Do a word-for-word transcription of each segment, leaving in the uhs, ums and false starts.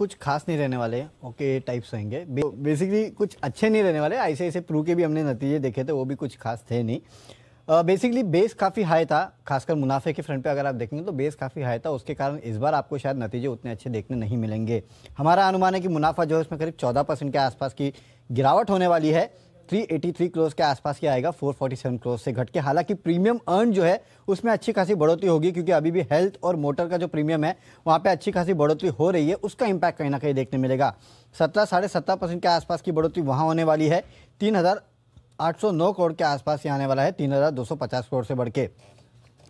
कुछ खास नहीं रहने वाले, ओके टाइप्स होंगे बेसिकली, कुछ अच्छे नहीं रहने वाले। आईसीआईसीआई प्रू के भी हमने नतीजे देखे थे, वो भी कुछ खास थे नहीं। बेसिकली बेस काफ़ी हाई था, खासकर मुनाफे के फ्रंट पे अगर आप देखेंगे तो बेस काफ़ी हाई था, उसके कारण इस बार आपको शायद नतीजे उतने अच्छे देखने नहीं मिलेंगे। हमारा अनुमान है कि मुनाफा जो है उसमें करीब चौदह परसेंट के आसपास की गिरावट होने वाली है, तीन सौ तिरासी क्रोर्स के आसपास ही आएगा चार सौ सैंतालीस क्रोर्स से घट के। हालांकि प्रीमियम अर्न जो है उसमें अच्छी खासी बढ़ोतरी होगी, क्योंकि अभी भी हेल्थ और मोटर का जो प्रीमियम है वहाँ पे अच्छी खासी बढ़ोतरी हो रही है, उसका इम्पैक्ट कहीं ना कहीं देखने मिलेगा। सत्रह साढ़े सत्रह परसेंट के आसपास की बढ़ोतरी वहाँ होने वाली है। तीन हज़ार आठ सौ नौ करोड़ के आसपास ही आने वाला है, तीन हज़ार दो सौ पचास करोड़ से बढ़ के।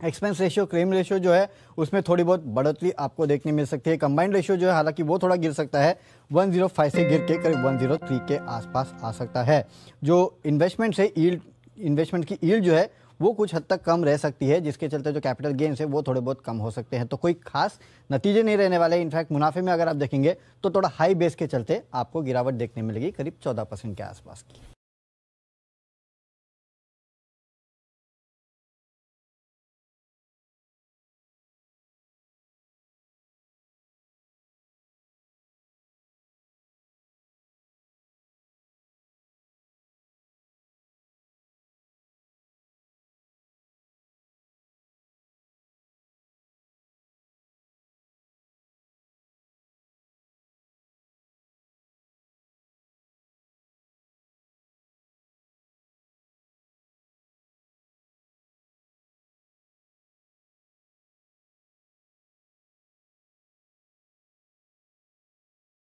एक्सपेंस रेशियो क्लेम रेशियो जो है उसमें थोड़ी बहुत बढ़ोतरी आपको देखने मिल सकती है। कंबाइंड रेशियो जो है हालांकि वो थोड़ा गिर सकता है, एक सौ पाँच से गिर के करीब एक सौ तीन के आसपास आ सकता है। जो इन्वेस्टमेंट से यील्ड, इन्वेस्टमेंट की यील्ड जो है वो कुछ हद तक कम रह सकती है, जिसके चलते जो कैपिटल गेन्स है वो थोड़े बहुत कम हो सकते हैं। तो कोई खास नतीजे नहीं रहने वाले। इनफैक्ट मुनाफे में अगर आप देखेंगे तो थोड़ा हाई बेस के चलते आपको गिरावट देखने मिलेगी, करीब चौदह परसेंट के आसपास की।